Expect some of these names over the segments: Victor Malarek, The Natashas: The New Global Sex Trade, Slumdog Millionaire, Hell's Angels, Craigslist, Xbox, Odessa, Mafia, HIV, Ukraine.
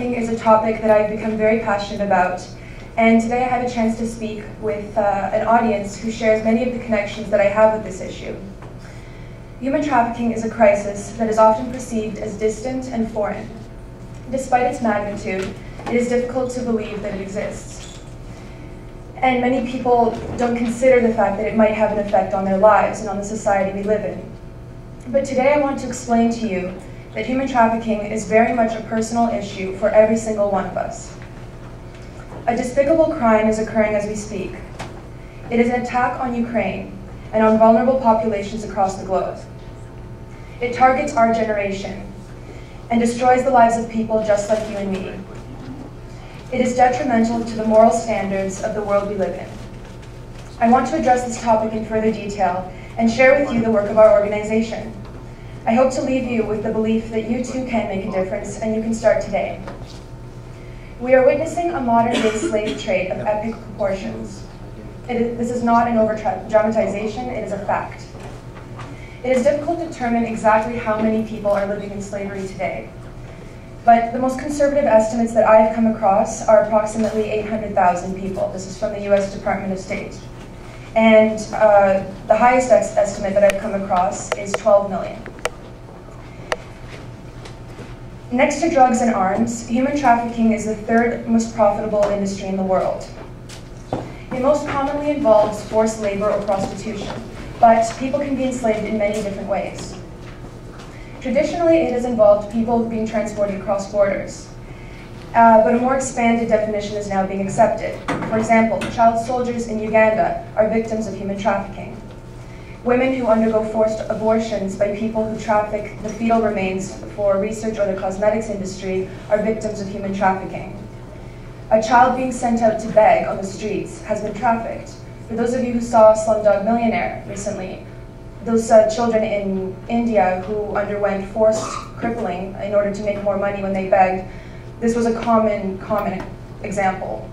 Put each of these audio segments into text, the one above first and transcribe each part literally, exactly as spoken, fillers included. trafficking is a topic that I've become very passionate about, and today I had a chance to speak with uh, an audience who shares many of the connections that I have with this issue. Human trafficking is a crisis that is often perceived as distant and foreign. Despite its magnitude, it is difficult to believe that it exists. And many people don't consider the fact that it might have an effect on their lives and on the society we live in. But today I want to explain to you that human trafficking is very much a personal issue for every single one of us. A despicable crime is occurring as we speak. It is an attack on Ukraine and on vulnerable populations across the globe. It targets our generation and destroys the lives of people just like you and me. It is detrimental to the moral standards of the world we live in. I want to address this topic in further detail and share with you the work of our organization. I hope to leave you with the belief that you too can make a difference, and you can start today. We are witnessing a modern-day slave trade of epic proportions. It is, this is not an over-dramatization, it is a fact. It is difficult to determine exactly how many people are living in slavery today, but the most conservative estimates that I've come across are approximately eight hundred thousand people. This is from the U S Department of State. And uh, the highest ex estimate that I've come across is twelve million. Next to drugs and arms, human trafficking is the third most profitable industry in the world. It most commonly involves forced labor or prostitution, but people can be enslaved in many different ways. Traditionally, it has involved people being transported across borders, uh, but a more expanded definition is now being accepted. For example, child soldiers in Uganda are victims of human trafficking. Women who undergo forced abortions by people who traffic the fetal remains for research or the cosmetics industry are victims of human trafficking. A child being sent out to beg on the streets has been trafficked. For those of you who saw Slumdog Millionaire recently, those uh, children in India who underwent forced crippling in order to make more money when they begged, this was a common, common example.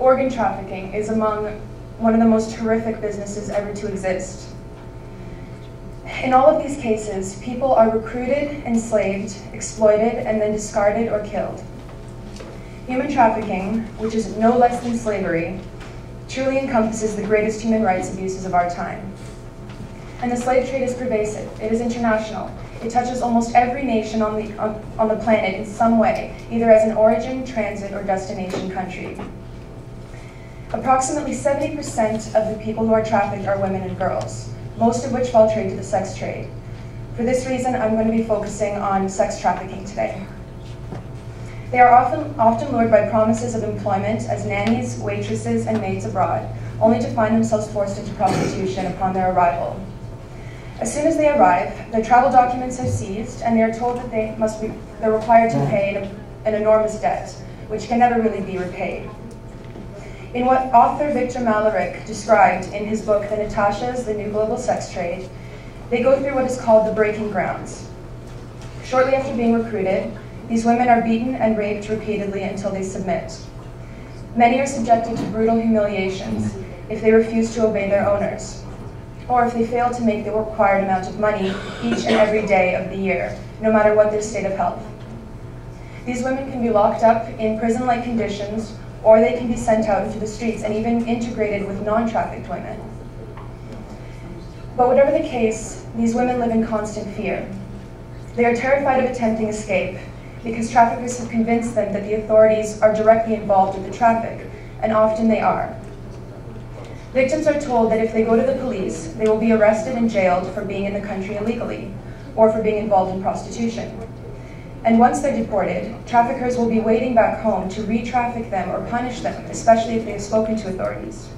Organ trafficking is among one of the most horrific businesses ever to exist. In all of these cases, people are recruited, enslaved, exploited, and then discarded or killed. Human trafficking, which is no less than slavery, truly encompasses the greatest human rights abuses of our time. And the slave trade is pervasive. It is international. It touches almost every nation on the, on, on the planet in some way, either as an origin, transit, or destination country. Approximately seventy percent of the people who are trafficked are women and girls, most of which fall trade to the sex trade. For this reason, I'm going to be focusing on sex trafficking today. They are often, often lured by promises of employment as nannies, waitresses, and maids abroad, only to find themselves forced into prostitution upon their arrival. As soon as they arrive, their travel documents are seized, and they are told that they must be, they're required to pay an, an enormous debt, which can never really be repaid. In what author Victor Malarek described in his book, The Natashas: The New Global Sex Trade, they go through what is called the breaking grounds. Shortly after being recruited, these women are beaten and raped repeatedly until they submit. Many are subjected to brutal humiliations if they refuse to obey their owners, or if they fail to make the required amount of money each and every day of the year, no matter what their state of health. These women can be locked up in prison-like conditions, or they can be sent out into the streets and even integrated with non-trafficked women. But whatever the case, these women live in constant fear. They are terrified of attempting escape because traffickers have convinced them that the authorities are directly involved in the traffic, and often they are. Victims are told that if they go to the police, they will be arrested and jailed for being in the country illegally or for being involved in prostitution. And once they're deported, traffickers will be waiting back home to re-traffic them or punish them, especially if they have spoken to authorities.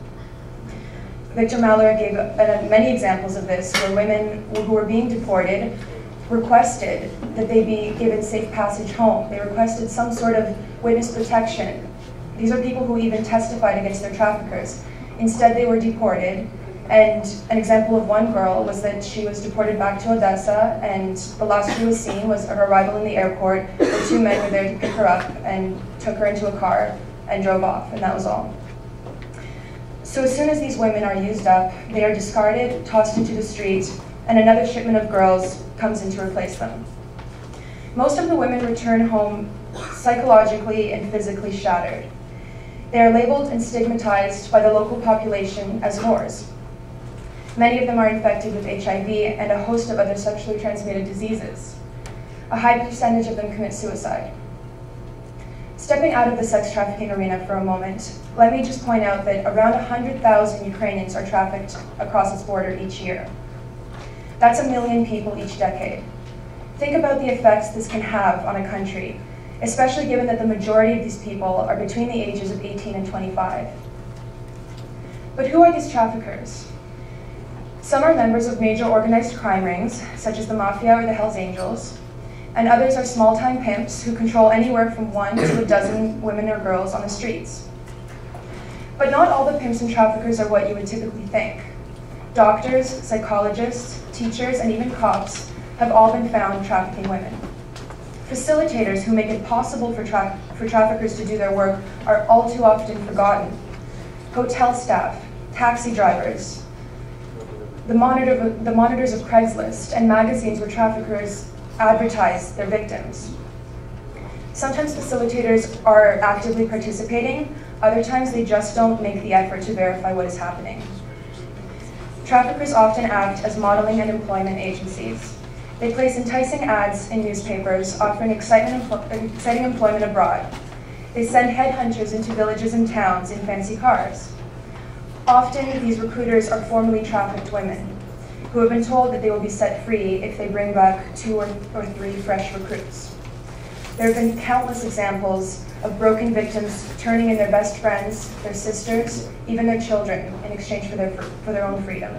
Victor Malarek gave uh, many examples of this, where women who were being deported requested that they be given safe passage home. They requested some sort of witness protection. These are people who even testified against their traffickers. Instead, they were deported. And an example of one girl was that she was deported back to Odessa, and the last she was seen was her arrival in the airport. The two men were there to pick her up and took her into a car and drove off, and that was all. So as soon as these women are used up, they are discarded, tossed into the street, and another shipment of girls comes in to replace them. Most of the women return home psychologically and physically shattered. They are labeled and stigmatized by the local population as whores. Many of them are infected with H I V and a host of other sexually transmitted diseases. A high percentage of them commit suicide. Stepping out of the sex trafficking arena for a moment, let me just point out that around one hundred thousand Ukrainians are trafficked across its border each year. That's a million people each decade. Think about the effects this can have on a country, especially given that the majority of these people are between the ages of eighteen and twenty-five. But who are these traffickers? Some are members of major organized crime rings, such as the Mafia or the Hell's Angels, and others are small-time pimps who control anywhere from one to a dozen women or girls on the streets. But not all the pimps and traffickers are what you would typically think. Doctors, psychologists, teachers, and even cops have all been found trafficking women. Facilitators who make it possible for, tra for traffickers to do their work are all too often forgotten. Hotel staff, taxi drivers, the, monitor the monitors of Craigslist, and magazines where traffickers advertise their victims. Sometimes facilitators are actively participating, other times they just don't make the effort to verify what is happening. Traffickers often act as modeling and employment agencies. They place enticing ads in newspapers offering exciting employment abroad. They send headhunters into villages and towns in fancy cars. Often, these recruiters are formerly trafficked women who have been told that they will be set free if they bring back two or, or three fresh recruits. There have been countless examples of broken victims turning in their best friends, their sisters, even their children in exchange for their, for their own freedom.